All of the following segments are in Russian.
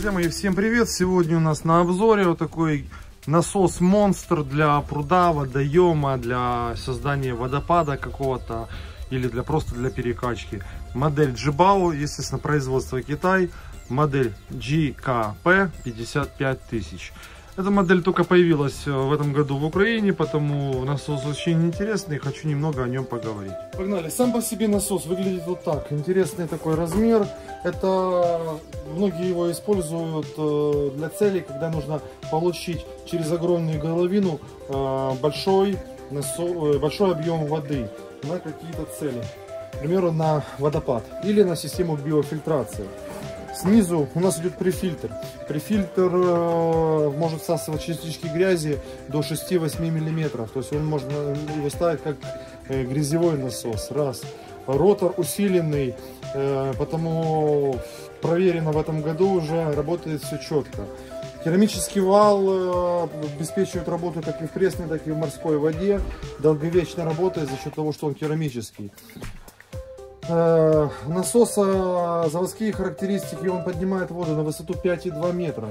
Друзья мои, всем привет! Сегодня у нас на обзоре вот такой насос монстр для пруда, водоема, для создания водопада какого-то или для просто для перекачки. Модель Jebao, естественно, производство Китай, модель JKP-55000. Эта модель только появилась в этом году в Украине, потому насос очень интересный, хочу немного о нем поговорить. Погнали! Сам по себе насос выглядит вот так. Интересный такой размер. Это многие его используют для целей, когда нужно получить через огромную горловину большой объем воды на какие-то цели. К примеру, на водопад или на систему биофильтрации. Снизу у нас идет префильтр. Префильтр может всасывать частички грязи до 6-8 мм. То есть он можно его ставить как грязевой насос. Раз. Ротор усиленный, потому проверено в этом году уже, работает все четко. Керамический вал обеспечивает работу как и в пресной, так и в морской воде. Долговечно работает за счет того, что он керамический. Насоса заводские характеристики, он поднимает воду на высоту 5,2 метра.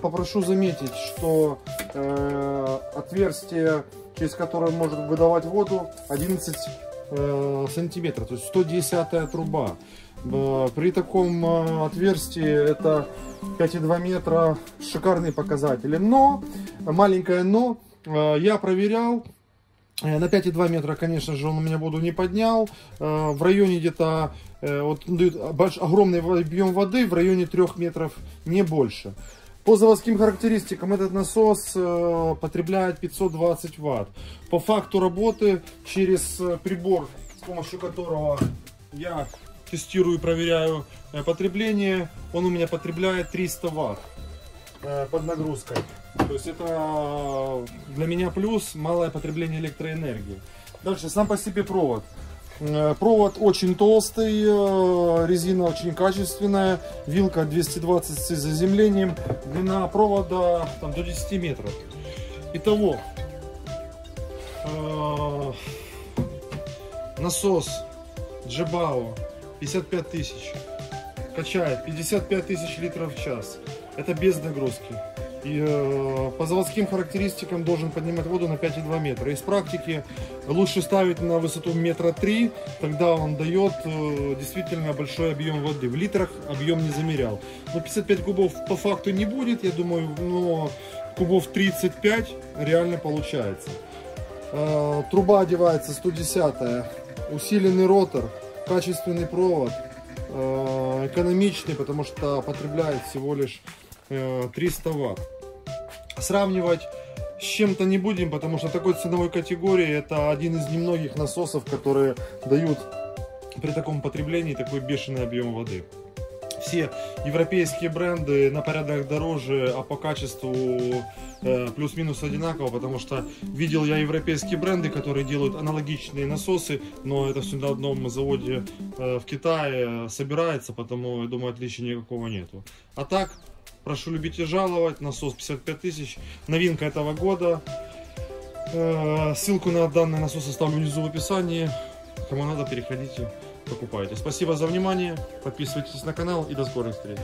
Попрошу заметить, что отверстие, через которое может выдавать воду, 11 сантиметров, то есть 110 труба. При таком отверстии это 5,2 метра шикарные показатели. Но, маленькое но, я проверял. На 5,2 метра, конечно же, он у меня воду не поднял. В районе где-то, вот, дает огромный объем воды, в районе 3 метров, не больше. По заводским характеристикам этот насос потребляет 520 Вт. По факту работы через прибор, с помощью которого я тестирую и проверяю потребление, он у меня потребляет 300 Вт под нагрузкой. То есть это для меня плюс, малое потребление электроэнергии. Дальше сам по себе провод. Провод очень толстый, резина очень качественная, вилка 220 с заземлением, длина провода там, до 10 метров. Итого, насос Jebao 55000 качает 55000 литров в час. Это без нагрузки. И, по заводским характеристикам должен поднимать воду на 5,2 метра. Из практики лучше ставить на высоту 1,3 метра, тогда он дает действительно большой объем воды. В литрах объем не замерял. Но 55 кубов по факту не будет, я думаю, но кубов 35 реально получается. Труба одевается 110-я, усиленный ротор, качественный провод, экономичный, потому что потребляет всего лишь 300 Вт. Сравнивать с чем-то не будем, потому что такой ценовой категории это один из немногих насосов, которые дают при таком потреблении такой бешеный объем воды. Все европейские бренды на порядок дороже, а по качеству плюс-минус одинаково, потому что видел я европейские бренды, которые делают аналогичные насосы, но это все на одном заводе в Китае собирается, потому, я думаю, отличия никакого нету. А так, прошу любить и жаловать, насос 55000, новинка этого года. Ссылку на данный насос оставлю внизу в описании, кому надо, переходите, покупайте. Спасибо за внимание, подписывайтесь на канал и до скорых встреч.